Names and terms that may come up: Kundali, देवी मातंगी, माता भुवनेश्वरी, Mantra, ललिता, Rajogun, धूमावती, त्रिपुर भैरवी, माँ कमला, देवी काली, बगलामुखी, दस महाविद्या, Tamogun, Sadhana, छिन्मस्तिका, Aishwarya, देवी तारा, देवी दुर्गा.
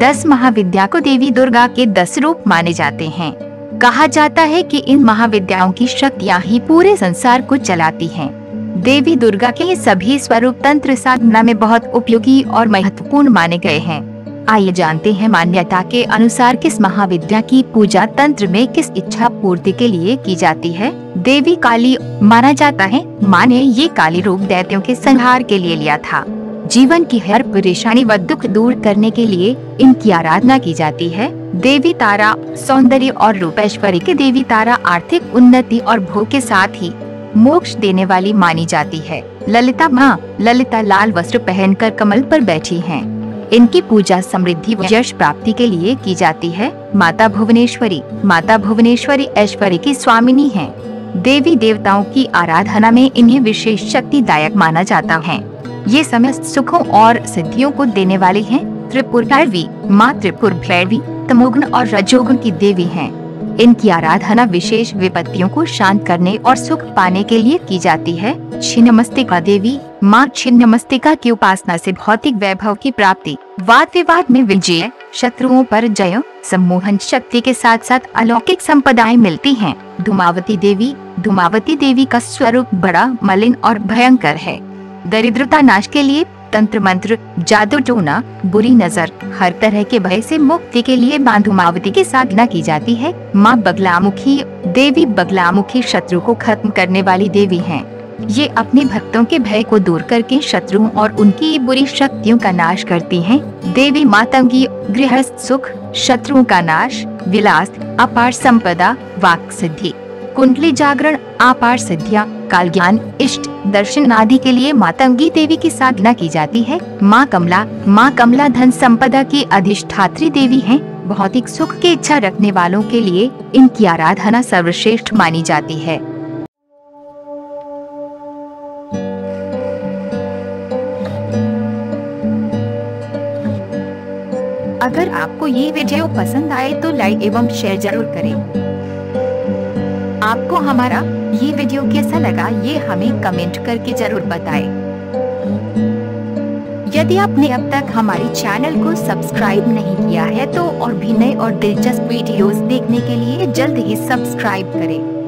10 महाविद्या को देवी दुर्गा के 10 रूप माने जाते हैं। कहा जाता है कि इन महाविद्याओं की शक्तियाँ ही पूरे संसार को चलाती हैं। देवी दुर्गा के सभी स्वरूप तंत्र साधना में बहुत उपयोगी और महत्वपूर्ण माने गए हैं। आइए जानते हैं मान्यता के अनुसार किस महाविद्या की पूजा तंत्र में किस इच्छा पूर्ति के लिए की जाती है। देवी काली माना जाता है, माँ ने ये काली रूप दैत्यों के संहार के लिए लिया था। जीवन की हर परेशानी व दुख दूर करने के लिए इनकी आराधना की जाती है। देवी तारा सौंदर्य और रूपेश्वरी के देवी तारा आर्थिक उन्नति और भोग के साथ ही मोक्ष देने वाली मानी जाती है। ललिता माँ, ललिता लाल वस्त्र पहनकर कमल पर बैठी हैं। इनकी पूजा समृद्धि व यश प्राप्ति के लिए की जाती है। माता भुवनेश्वरी, माता भुवनेश्वरी ऐश्वर्य की स्वामिनी हैं। देवी देवताओं की आराधना में इन्हें विशेष शक्तिदायक माना जाता है। ये समस्त सुखों और सिद्धियों को देने वाली हैं। त्रिपुर भैरवी, माँ त्रिपुर भैरवी तमोगुण और रजोगुण की देवी हैं। इनकी आराधना विशेष विपत्तियों को शांत करने और सुख पाने के लिए की जाती है। छिन्मस्तिका देवी, माँ छिन्मस्तिका की उपासना से भौतिक वैभव की प्राप्ति, वाद विवाद में विजय, शत्रुओं पर जय, सम्मोहन शक्ति के साथ साथ अलौकिक संपदाएं मिलती हैं। धूमावती देवी, धूमावती देवी का स्वरूप बड़ा मलिन और भयंकर है। दरिद्रता नाश के लिए तंत्र मंत्र, जादू टोना, बुरी नजर, हर तरह के भय से मुक्ति के लिए माँ धूमावती की साधना की जाती है। माँ बगलामुखी देवी, बगलामुखी शत्रु को खत्म करने वाली देवी हैं। ये अपने भक्तों के भय को दूर करके शत्रुओं और उनकी बुरी शक्तियों का नाश करती हैं। देवी मातंगी गृहस्थ सुख, शत्रुओं का नाश, विलास, अपार संपदा, वाक सिद्धि, कुंडली जागरण, अपार सिद्धियाँ, कालज्ञान, इष्ट दर्शन आदि के लिए मातंगी देवी की साधना की जाती है। माँ कमला, माँ कमला धन संपदा की अधिष्ठात्री देवी हैं। भौतिक सुख की इच्छा रखने वालों के लिए इनकी आराधना सर्वश्रेष्ठ मानी जाती है। अगर आपको ये वीडियो पसंद आए तो लाइक एवं शेयर जरूर करें। आपको हमारा ये वीडियो कैसा लगा ये हमें कमेंट करके जरूर बताएं। यदि आपने अब तक हमारे चैनल को सब्सक्राइब नहीं किया है तो और भी नए और दिलचस्प वीडियोस देखने के लिए जल्द ही सब्सक्राइब करें।